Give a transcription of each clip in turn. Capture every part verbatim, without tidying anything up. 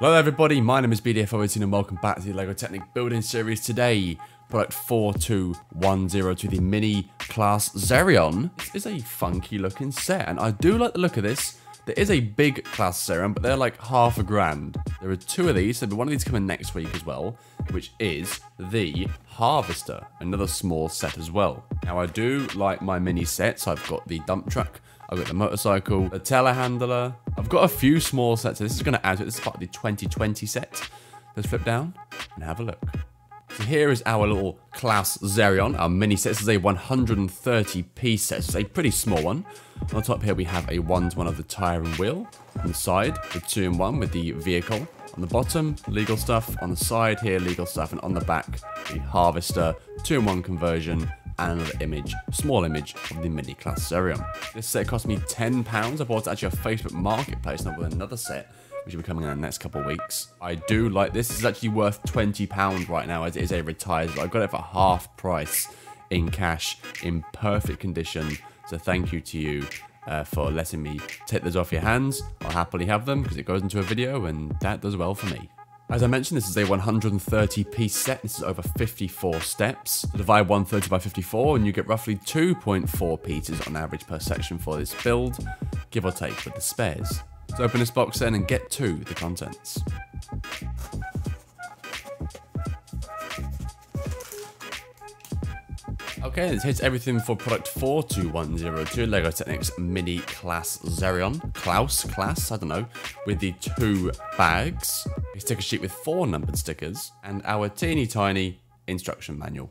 Hello everybody, my name is B D F zero one eight and welcome back to the LEGO Technic building series. Today, product four two one zero two, the mini CLAAS Xerion. This is a funky looking set and I do like the look of this. There is a big CLAAS Xerion, but they're like half a grand. There are two of these, so one of these coming next week as well, which is the Harvester, another small set as well. Now I do like my mini sets. I've got the dump truck, I've got the motorcycle, the telehandler. I've got a few small sets, so this is going to add to it. This is part of the twenty twenty set. Let's flip down and have a look. So here is our little CLAAS Xerion, our mini set. This is a one hundred thirty piece set. It's a pretty small one. On the top here we have a one to one of the tyre and wheel. On the side, the two in one with the vehicle. On the bottom, legal stuff. On the side here, legal stuff. And on the back, the Harvester, two in one conversion. And another image, small image of the mini CLAAS Xerion. This set cost me ten pounds. I bought it actually on Facebook Marketplace, and I've got another set which will be coming out in the next couple of weeks. I do like this. This is actually worth twenty pounds right now as it is a retired. I got it for half price in cash in perfect condition. So thank you to you uh, for letting me take those off your hands. I'll happily have them because it goes into a video and that does well for me. As I mentioned, this is a one hundred thirty piece set. This is over fifty-four steps. Divide one hundred thirty by fifty-four and you get roughly two point four pieces on average per section for this build, give or take with the spares. Let's open this box then and get to the contents. Okay, this hits everything for product four two one zero two, LEGO Technic's mini CLAAS Xerion. Klaus, CLAAS, I don't know. With the two bags, a sticker sheet with four numbered stickers, and our teeny tiny instruction manual.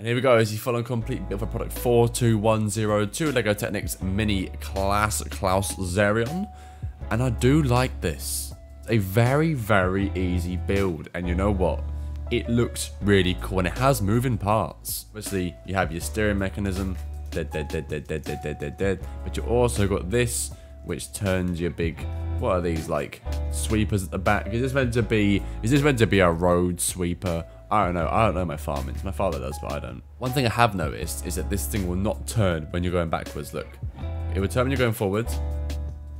And here we go, as you follow and complete build for product four two one zero two, LEGO Technic's mini class CLAAS Xerion. And I do like this. It's a very, very easy build. And you know what? It looks really cool and it has moving parts. Obviously, you have your steering mechanism, dead, dead, dead, dead, dead, dead, dead, dead, dead. But you also got this, which turns your big, what are these, like, sweepers at the back? Is this meant to be, is this meant to be a road sweeper? I don't know. I don't know my farming. My father does, but I don't. One thing I have noticed is that this thing will not turn when you're going backwards. Look, it will turn when you're going forwards.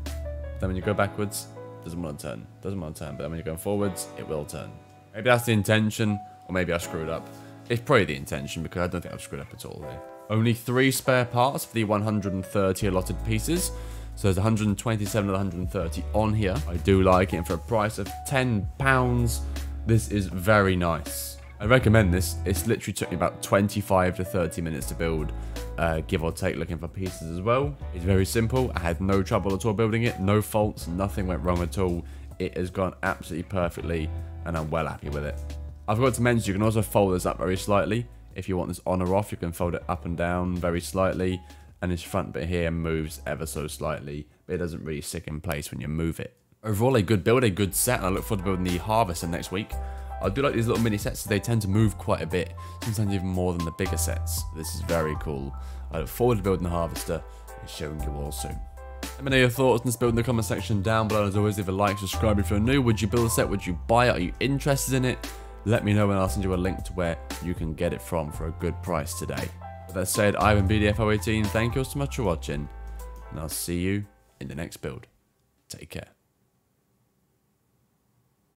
Then when you go backwards, doesn't want to turn. Doesn't want to turn. But then when you're going forwards, it will turn. Maybe that's the intention, or maybe I screwed up. It's probably the intention because I don't think I've screwed up at all here. Only three spare parts for the one hundred thirty allotted pieces. So there's one hundred twenty-seven of the one hundred thirty on here. I do like it, and for a price of ten pounds, this is very nice. I recommend this. It's literally took me about twenty-five to thirty minutes to build, uh, give or take, looking for pieces as well. It's very simple. I had no trouble at all building it. No faults. Nothing went wrong at all. It has gone absolutely perfectly, and I'm well happy with it. I forgot to mention, you can also fold this up very slightly. If you want this on or off, you can fold it up and down very slightly, and this front bit here moves ever so slightly, but it doesn't really stick in place when you move it. Overall, a good build, a good set, and I look forward to building the Harvester next week. I do like these little mini sets, so they tend to move quite a bit, sometimes even more than the bigger sets. This is very cool. I look forward to building the Harvester and showing you all soon. Let me know your thoughts on this build in the comment section down below. As always, leave a like, subscribe if you're new. Would you build a set? Would you buy it? Are you interested in it? Let me know and I'll send you a link to where you can get it from for a good price today. With that said, I've been B D F zero one eight. Thank you all so much for watching, and I'll see you in the next build. Take care.